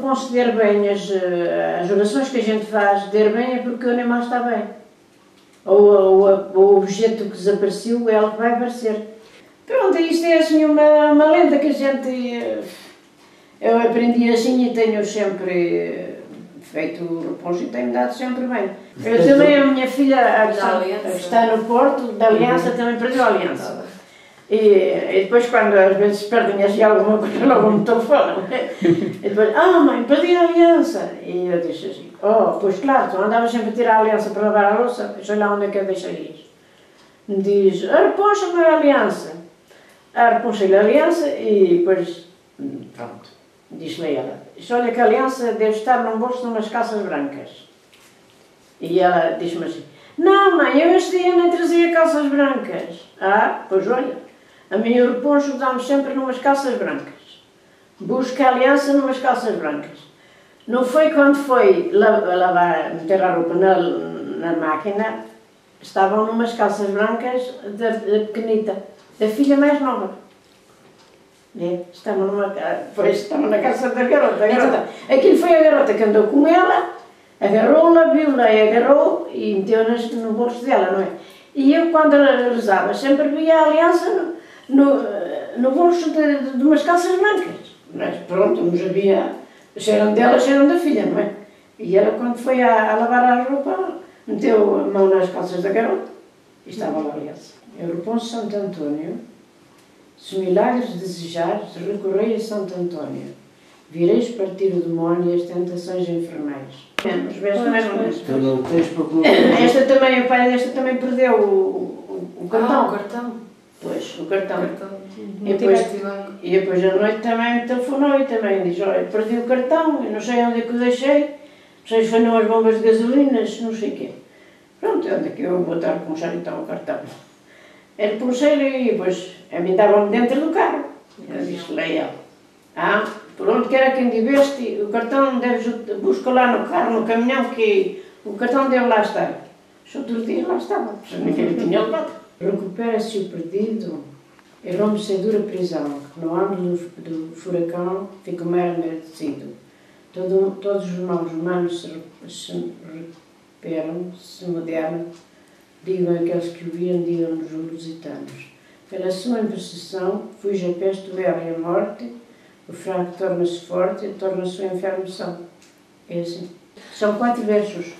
Considero bem as orações que a gente faz, der bem é porque o animal está bem. Ou o objeto que desapareceu, ele vai aparecer. Pronto, isto é assim uma lenda que a gente... Eu aprendi assim e tenho sempre feito o repouso e tenho dado sempre bem. Eu também, a minha filha, que está no Porto, da Aliança, também perdeu a Aliança. E depois, quando às vezes perdem assim alguma coisa, logo me telefonam. E depois, mãe, perdi a aliança. E eu disse assim, pois claro, tu andavas sempre a tirar a aliança para lavar a louça, sei lá onde é que eu deixei isso. Me diz, repõe-me a aliança. Repõe-lhe a aliança e depois, pronto, disse-lhe ela, olha que a aliança deve estar num bolso de umas calças brancas. E ela disse-me assim, não mãe, eu este dia nem trazia calças brancas. Pois olha. A mim o reponcho dá-me sempre numas calças brancas. Busca a aliança numas calças brancas. Não foi quando foi lavar, meter a roupa na máquina, estavam numas calças brancas da pequenita, da filha mais nova. Estavam na calça da garota. Aquilo foi a garota que andou com ela, agarrou-la, viu-la e agarrou e meteu-nas no bolso dela, não é? E eu quando ela rezava sempre via a aliança no bolso de umas calças brancas. Mas pronto, não sabia, cheiram dela, cheiram da filha, não é? E ela quando foi a lavar a roupa, meteu a mão nas calças da garota e estava lá a aliança. Eu reponho Santo António, se milagres desejares, recorrei a Santo António. Vireis partir o demónio e as tentações infernais. O pai desta também perdeu o cartão. Pois, o cartão. E depois à noite também me telefonou e também diz, olha, perdi o cartão, eu não sei onde é que o deixei, não sei se foi nas bombas de gasolina, não sei o quê. Pronto, onde é que eu vou estar a puxar então o cartão? Ele puxei-lhe e depois a mim estavam dentro do carro. Eu disse-lhe a ele, por onde quer que andiveste, o cartão deves buscar lá no carro, no caminhão, que o cartão deve lá estar. Os outros dias lá estava, porque ninguém lhe tinha levado. Recupera-se o perdido, errou-me-se a dura prisão, que no âmbito do furacão fico mais agradecido. Todos os maus humanos se recuperam, se moderam, digam aqueles que o viram, digam-nos os lusitanos. Pela sua intercessão, fuja a peste, o erro e a morte, o fraco torna-se forte e torna-se o enfermo são. É assim. São 4 versos.